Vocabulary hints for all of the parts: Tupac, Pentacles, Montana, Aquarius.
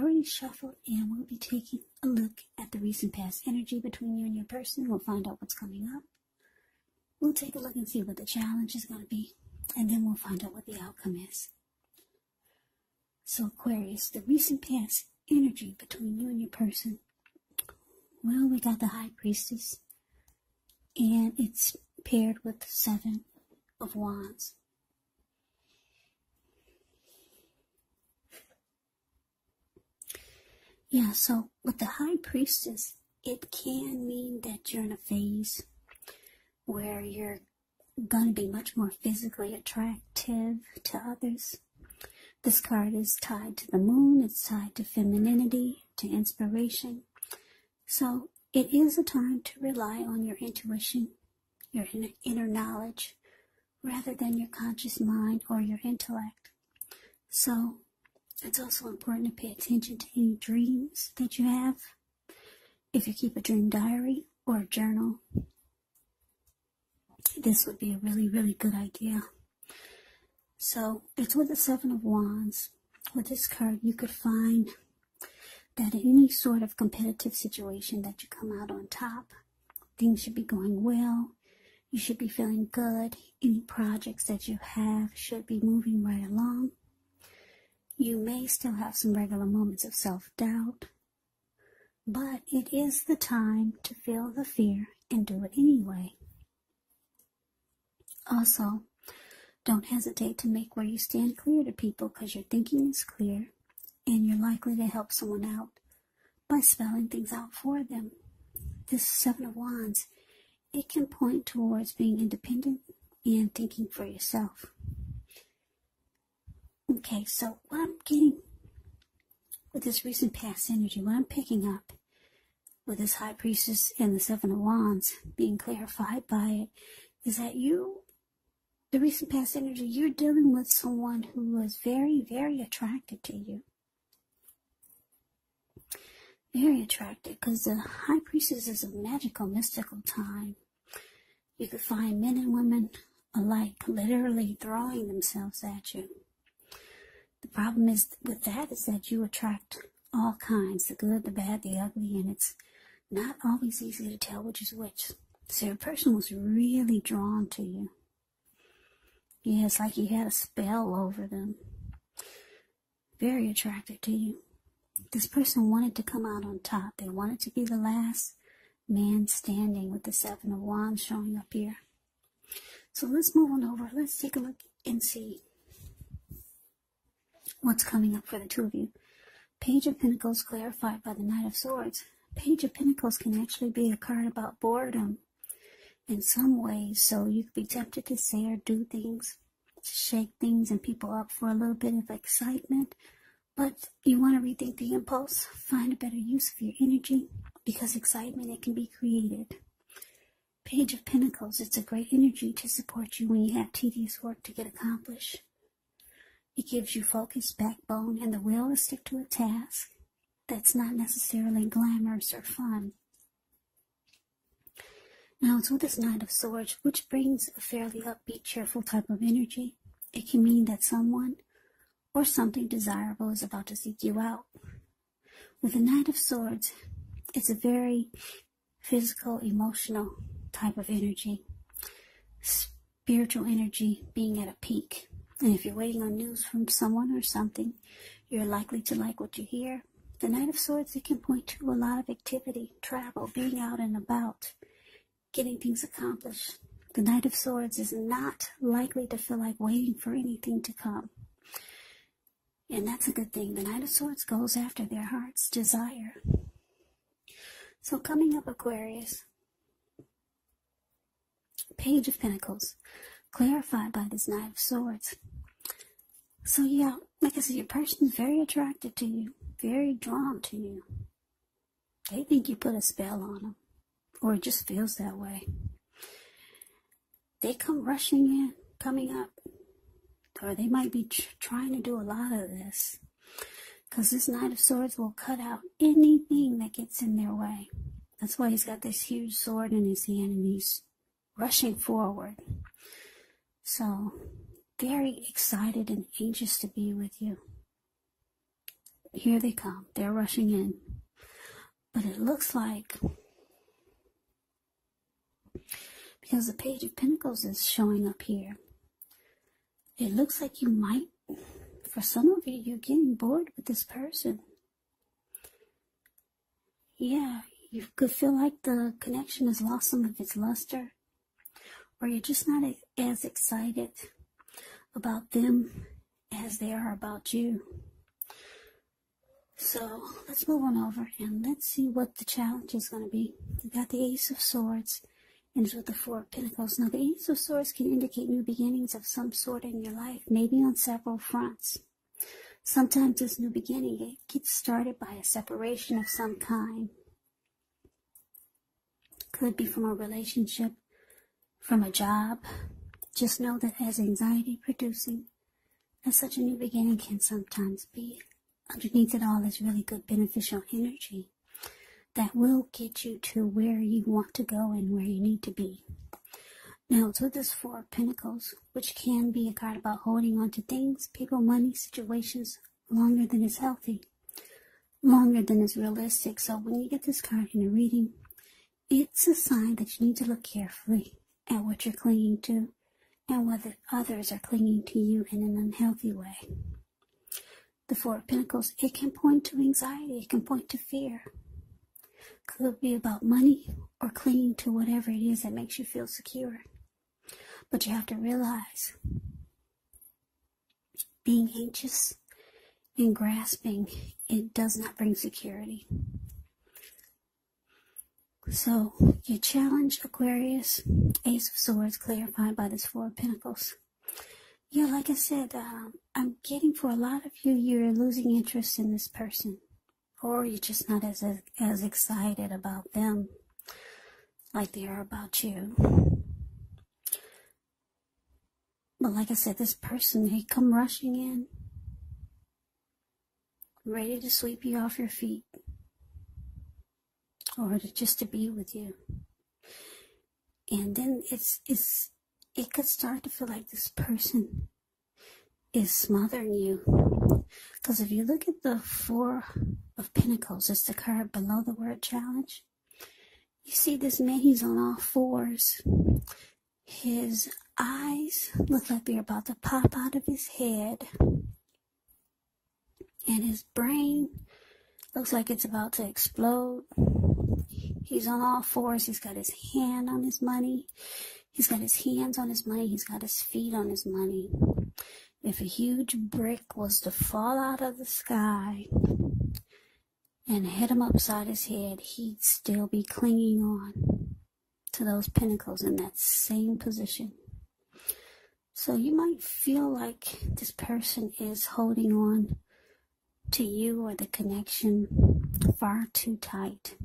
already shuffled, and we'll be taking a look at the recent past energy between you and your person. We'll find out what's coming up. We'll take a look and see what the challenge is going to be, and then we'll find out what the outcome is. So Aquarius, the recent past energy between you and your person. Well, we got the High Priestess, and it's paired with the Seven of Wands. Yeah, so with the High Priestess, it can mean that you're in a phase where you're going to be much more physically attractive to others. This card is tied to the moon, it's tied to femininity, to inspiration. So it is a time to rely on your intuition, your inner knowledge, rather than your conscious mind or your intellect. So it's also important to pay attention to any dreams that you have, if you keep a dream diary or a journal. This would be a really, really good idea. So it's with the Seven of Wands. With this card, you could find that in any sort of competitive situation that you come out on top, things should be going well, you should be feeling good, any projects that you have should be moving right along. You may still have some regular moments of self-doubt, but it is the time to feel the fear and do it anyway. Also, don't hesitate to make where you stand clear to people, because your thinking is clear and you're likely to help someone out by spelling things out for them. This Seven of Wands, it can point towards being independent and thinking for yourself. Okay, so what I'm getting with this recent past energy, what I'm picking up with this High Priestess and the Seven of Wands being clarified by it, is that the recent past energy, you're dealing with someone who was very, very attracted to you. Very attracted, because the High Priestess is a magical, mystical time. You could find men and women alike literally throwing themselves at you. The problem is with that is that you attract all kinds, the good, the bad, the ugly, and it's not always easy to tell which is which. So your person was really drawn to you. Yeah, it's like you had a spell over them. Very attracted to you. This person wanted to come out on top. They wanted to be the last man standing, with the Seven of Wands showing up here. So let's move on over. Let's take a look and see what's coming up for the two of you. Page of Pentacles clarified by the Knight of Swords. Page of Pentacles can actually be a card about boredom in some ways, so you could be tempted to say or do things, to shake things and people up for a little bit of excitement, but you want to rethink the impulse, find a better use of your energy, because excitement, it can be created. Page of Pentacles, it's a great energy to support you when you have tedious work to get accomplished. It gives you focus, backbone, and the will to stick to a task that's not necessarily glamorous or fun. Now, it's with this Knight of Swords, which brings a fairly upbeat, cheerful type of energy. It can mean that someone or something desirable is about to seek you out. With the Knight of Swords, it's a very physical, emotional type of energy. Spiritual energy being at a peak. And if you're waiting on news from someone or something, you're likely to like what you hear. The Knight of Swords, it can point to a lot of activity, travel, being out and about, getting things accomplished. The Knight of Swords is not likely to feel like waiting for anything to come. And that's a good thing. The Knight of Swords goes after their heart's desire. So coming up, Aquarius, Page of Pentacles, clarified by this Knight of Swords. So yeah, like I said, your person's very attracted to you, very drawn to you. They think you put a spell on them, or it just feels that way. They come rushing in, coming up. Or they might be trying to do a lot of this, because this Knight of Swords will cut out anything that gets in their way. That's why he's got this huge sword in his hand and he's rushing forward. So, very excited and anxious to be with you. Here they come. They're rushing in. But it looks like, because the Page of Pentacles is showing up here, it looks like you might, for some of you, you're getting bored with this person. Yeah, you could feel like the connection has lost some of its luster, or you're just not as excited about them as they are about you. So let's move on over and let's see what the challenge is going to be. We've got the Ace of Swords and with the Four of Pentacles. Now the Ace of Swords can indicate new beginnings of some sort in your life, maybe on several fronts. Sometimes this new beginning, it gets started by a separation of some kind. Could be from a relationship, from a job. Just know that as anxiety producing, that such a new beginning can sometimes be. Underneath it all is really good beneficial energy that will get you to where you want to go and where you need to be. Now, it's with this Four of Pentacles, which can be a card about holding on to things, people, money, situations, longer than is healthy, longer than is realistic. So when you get this card in a reading, it's a sign that you need to look carefully at what you're clinging to and whether others are clinging to you in an unhealthy way. The Four of Pentacles, it can point to anxiety, it can point to fear. Could be about money or clinging to whatever it is that makes you feel secure. But you have to realize being anxious and grasping, it does not bring security. So your challenge, Aquarius, Ace of Swords clarified by this Four of Pentacles. Yeah, like I said, I'm getting for a lot of you, you're losing interest in this person. Or you're just not as excited about them like they are about you. But like I said, this person, they come rushing in, ready to sweep you off your feet. Or just to be with you. And then it could start to feel like this person is smothering you. Because if you look at the Four of Pentacles, it's the card below the word challenge. You see this man, he's on all fours. His eyes look like they're about to pop out of his head. And his brain looks like it's about to explode. He's on all fours. He's got his hand on his money. He's got his hands on his money. He's got his feet on his money. If a huge brick was to fall out of the sky and hit him upside his head, he'd still be clinging on to those pentacles in that same position. So you might feel like this person is holding on to you or the connection far too tight.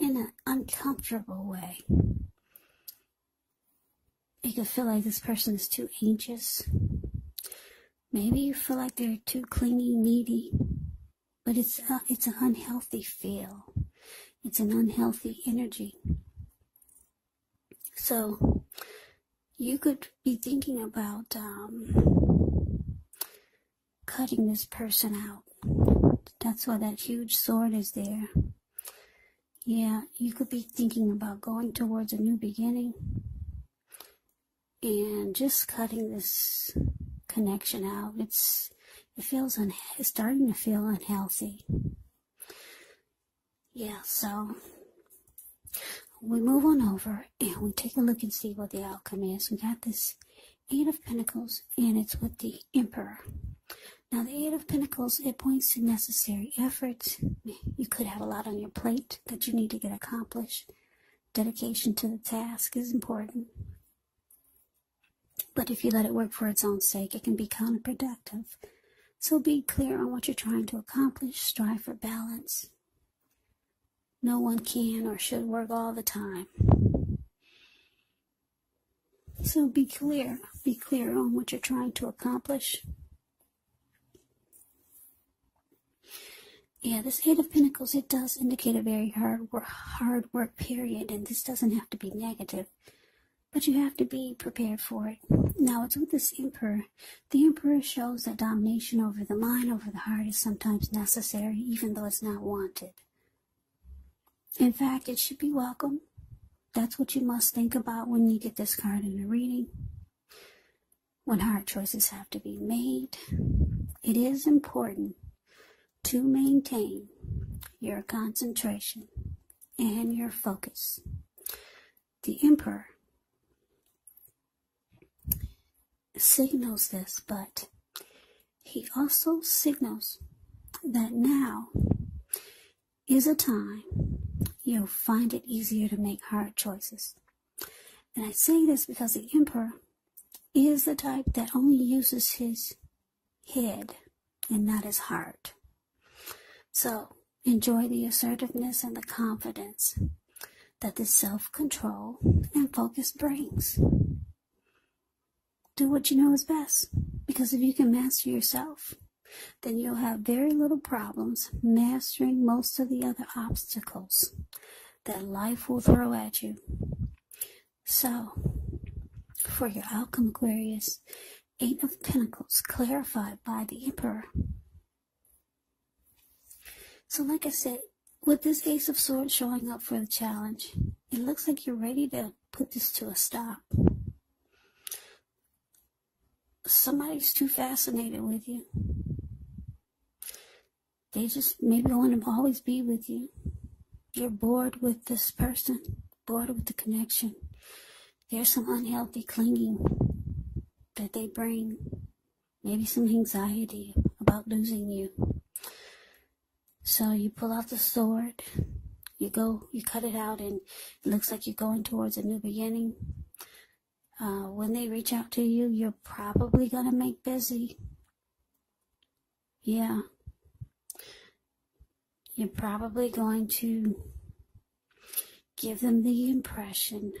In an uncomfortable way. You can feel like this person is too anxious. Maybe you feel like they're too clingy, needy. But it's an unhealthy feel. It's an unhealthy energy. So, you could be thinking about cutting this person out. That's why that huge sword is there. Yeah, you could be thinking about going towards a new beginning and just cutting this connection out. It's starting to feel unhealthy. Yeah, so we move on over and we take a look and see what the outcome is. We got this Eight of Pentacles and it's with the Emperor. Now, the Eight of Pentacles, it points to necessary efforts. You could have a lot on your plate that you need to get accomplished. Dedication to the task is important. But if you let it work for its own sake, it can be counterproductive. So be clear on what you're trying to accomplish. Strive for balance. No one can or should work all the time. So be clear. Be clear on what you're trying to accomplish. Yeah, this Eight of Pentacles, it does indicate a very hard work period, and this doesn't have to be negative. but you have to be prepared for it. Now, it's with this Emperor. The Emperor shows that domination over the mind, over the heart is sometimes necessary, even though it's not wanted. In fact, it should be welcome. That's what you must think about when you get this card in a reading. When hard choices have to be made, it is important to maintain your concentration and your focus. The Emperor signals this, but he also signals that now is a time you'll find it easier to make hard choices. And I say this because the Emperor is the type that only uses his head and not his heart. So enjoy the assertiveness and the confidence that this self-control and focus brings. Do what you know is best, because if you can master yourself, then you'll have very little problems mastering most of the other obstacles that life will throw at you. So, for your outcome, Aquarius, 8 of Pentacles, clarified by the Emperor. So like I said, with this Ace of Swords showing up for the challenge, it looks like you're ready to put this to a stop. Somebody's too fascinated with you. They just maybe want to always be with you. You're bored with this person, bored with the connection. There's some unhealthy clinging that they bring. Maybe some anxiety about losing you. So you pull out the sword. You cut it out, and it looks like you're going towards a new beginning. When they reach out to you, you're probably going to make busy. Yeah. You're probably going to give them the impression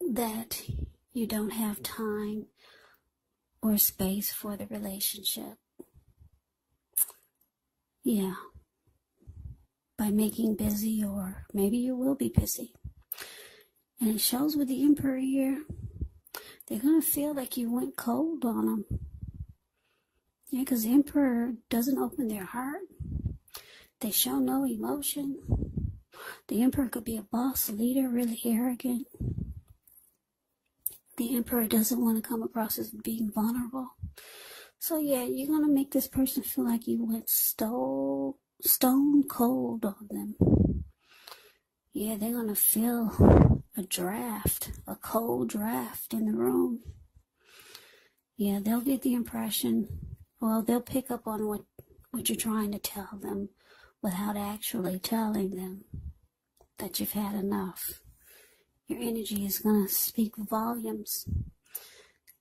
that you don't have time or space for the relationship. Yeah. By making busy, or maybe you will be busy. And it shows with the Emperor here, they're going to feel like you went cold on them. Yeah, because the Emperor doesn't open their heart. They show no emotion. The Emperor could be a boss, leader, really arrogant. The Emperor doesn't want to come across as being vulnerable. So yeah, you're going to make this person feel like you went stone cold on them. Yeah, they're going to feel a draft, a cold draft in the room. Yeah, they'll get the impression, well, they'll pick up on what you're trying to tell them without actually telling them that you've had enough. Your energy is going to speak volumes,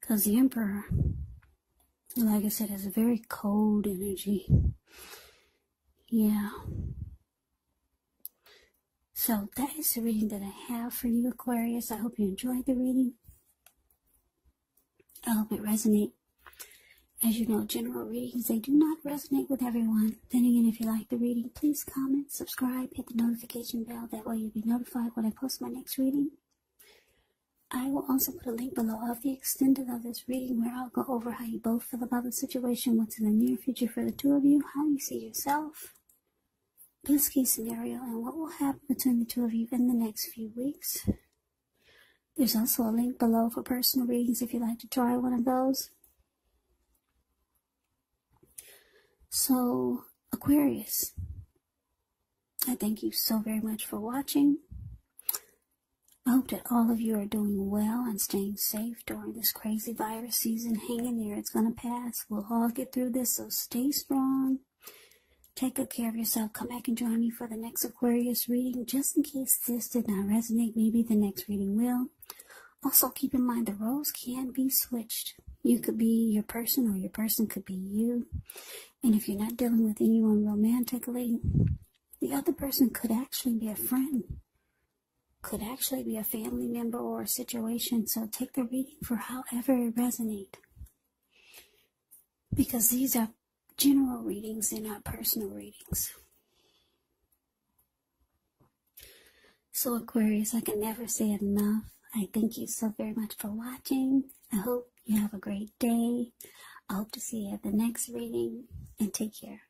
because the Emperor, like I said, has a very cold energy. Yeah. So that is the reading that I have for you, Aquarius. I hope you enjoyed the reading. I hope it resonates. As you know, general readings, they do not resonate with everyone. Then again, if you like the reading, please comment, subscribe, hit the notification bell. That way you'll be notified when I post my next reading. I will also put a link below of the extended of this reading, where I'll go over how you both feel about the situation, what's in the near future for the two of you, how you see yourself, best case scenario, and what will happen between the two of you in the next few weeks. There's also a link below for personal readings if you'd like to try one of those. So, Aquarius, I thank you so very much for watching. I hope that all of you are doing well and staying safe during this crazy virus season. Hang in there, it's going to pass. We'll all get through this, so stay strong. Take good care of yourself. Come back and join me for the next Aquarius reading. Just in case this did not resonate, maybe the next reading will. Also, keep in mind the roles can be switched. You could be your person, or your person could be you. And if you're not dealing with anyone romantically, the other person could actually be a friend, could actually be a family member or a situation. So take the reading for however it resonates, because these are general readings and not personal readings. So Aquarius, I can never say it enough. I thank you so very much for watching. I hope you have a great day. I hope to see you at the next reading, and take care.